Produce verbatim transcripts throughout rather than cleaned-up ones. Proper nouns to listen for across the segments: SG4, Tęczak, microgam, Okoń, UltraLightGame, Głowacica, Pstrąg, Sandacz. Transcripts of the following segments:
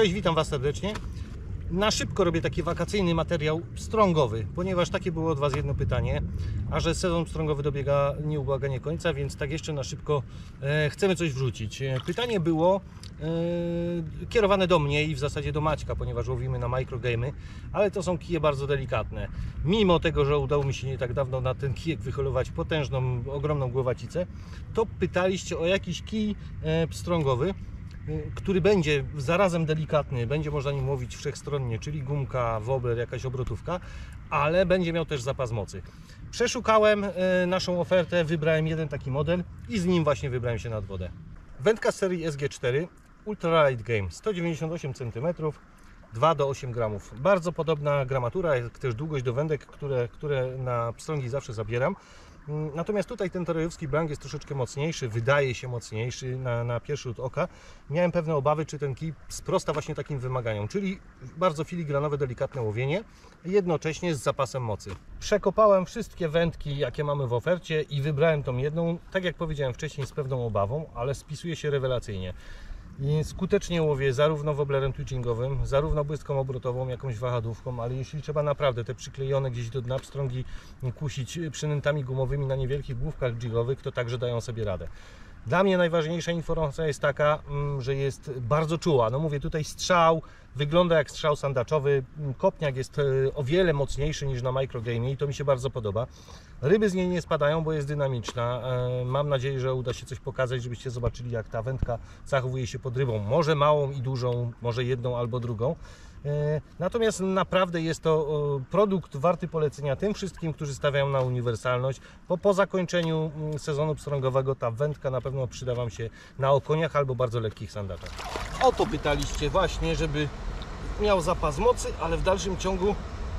Cześć, witam Was serdecznie. Na szybko robię taki wakacyjny materiał pstrągowy, ponieważ takie było od Was jedno pytanie, a że sezon pstrągowy dobiega nieubłaganie końca, więc tak jeszcze na szybko e, chcemy coś wrzucić. Pytanie było e, kierowane do mnie i w zasadzie do Maćka, ponieważ łowimy na microgamy, ale to są kije bardzo delikatne. Mimo tego, że udało mi się nie tak dawno na ten kijek wyholować potężną, ogromną głowacicę, to pytaliście o jakiś kij e, pstrągowy, który będzie zarazem delikatny, będzie można nim łowić wszechstronnie, czyli gumka, wobler, jakaś obrotówka, ale będzie miał też zapas mocy. Przeszukałem naszą ofertę, wybrałem jeden taki model i z nim właśnie wybrałem się nad wodę. Wędka z serii S G cztery UltraLightGame, sto dziewięćdziesiąt osiem centymetrów, dwa do ośmiu gramów. Bardzo podobna gramatura, jak też długość do wędek, które, które na pstrągi zawsze zabieram. Natomiast tutaj ten torejowski blank jest troszeczkę mocniejszy, wydaje się mocniejszy na, na pierwszy rzut oka. Miałem pewne obawy, czy ten kij sprosta właśnie takim wymaganiom, czyli bardzo filigranowe, delikatne łowienie, jednocześnie z zapasem mocy. Przekopałem wszystkie wędki, jakie mamy w ofercie i wybrałem tą jedną, tak jak powiedziałem wcześniej, z pewną obawą, ale spisuje się rewelacyjnie. I skutecznie łowię zarówno woblerem twitchingowym, zarówno błyską obrotową, jakąś wahadówką, ale jeśli trzeba naprawdę te przyklejone gdzieś do dna pstrągi kusić przynętami gumowymi na niewielkich główkach jigowych, to także dają sobie radę. Dla mnie najważniejsza informacja jest taka, że jest bardzo czuła. No mówię, tutaj strzał wygląda jak strzał sandaczowy, kopniak jest o wiele mocniejszy niż na microgamie i to mi się bardzo podoba. Ryby z niej nie spadają, bo jest dynamiczna. Mam nadzieję, że uda się coś pokazać, żebyście zobaczyli, jak ta wędka zachowuje się pod rybą. Może małą i dużą, może jedną albo drugą. Natomiast naprawdę jest to produkt warty polecenia tym wszystkim, którzy stawiają na uniwersalność, bo po zakończeniu sezonu pstrągowego ta wędka na pewno przyda Wam się na okoniach albo bardzo lekkich sandaczach. O to pytaliście właśnie, żeby miał zapas mocy, ale w dalszym ciągu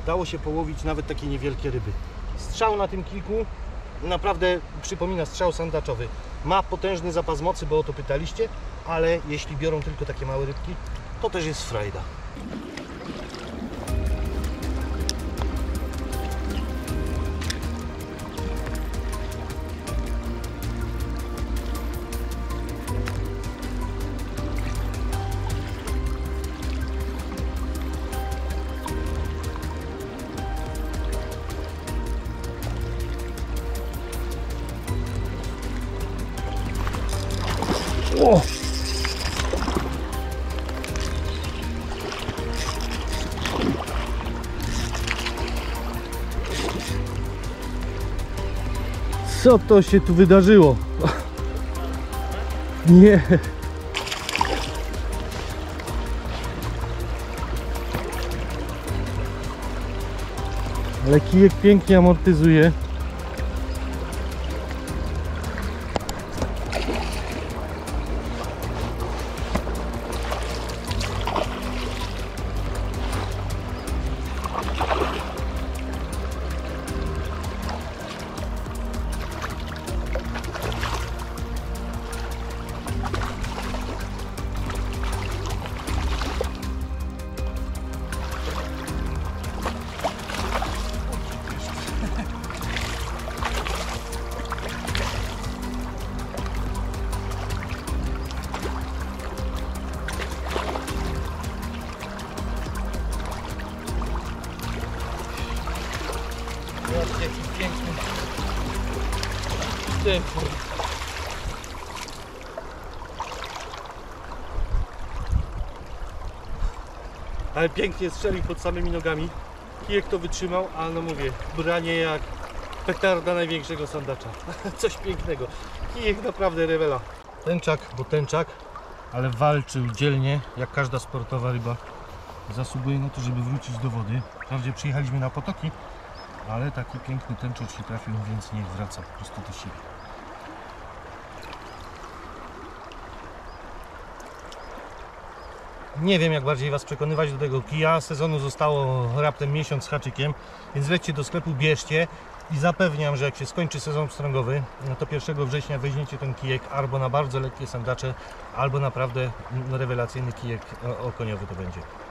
dało się połowić nawet takie niewielkie ryby. Strzał na tym kijku naprawdę przypomina strzał sandaczowy. Ma potężny zapas mocy, bo o to pytaliście, ale jeśli biorą tylko takie małe rybki, to też jest frajda. O! Co to się tu wydarzyło? Nie. Ale kijek pięknie amortyzuje. Ale pięknie strzelił pod samymi nogami. Kijek to wytrzymał, a no mówię, branie jak petarda największego sandacza. Coś pięknego. Kijek naprawdę rewela. Tęczak, bo tęczak, ale walczył dzielnie, jak każda sportowa ryba. Zasługuje na to, żeby wrócić do wody. Wprawdzie przyjechaliśmy na potoki, ale taki piękny tęczak się trafił, więc niech wraca po prostu do siebie. Nie wiem, jak bardziej Was przekonywać do tego kija. Sezonu zostało raptem miesiąc z haczykiem, więc lećcie do sklepu, bierzcie i zapewniam, że jak się skończy sezon pstrągowy, no to pierwszego września weźmiecie ten kijek albo na bardzo lekkie sandacze, albo naprawdę rewelacyjny kijek okoniowy to będzie.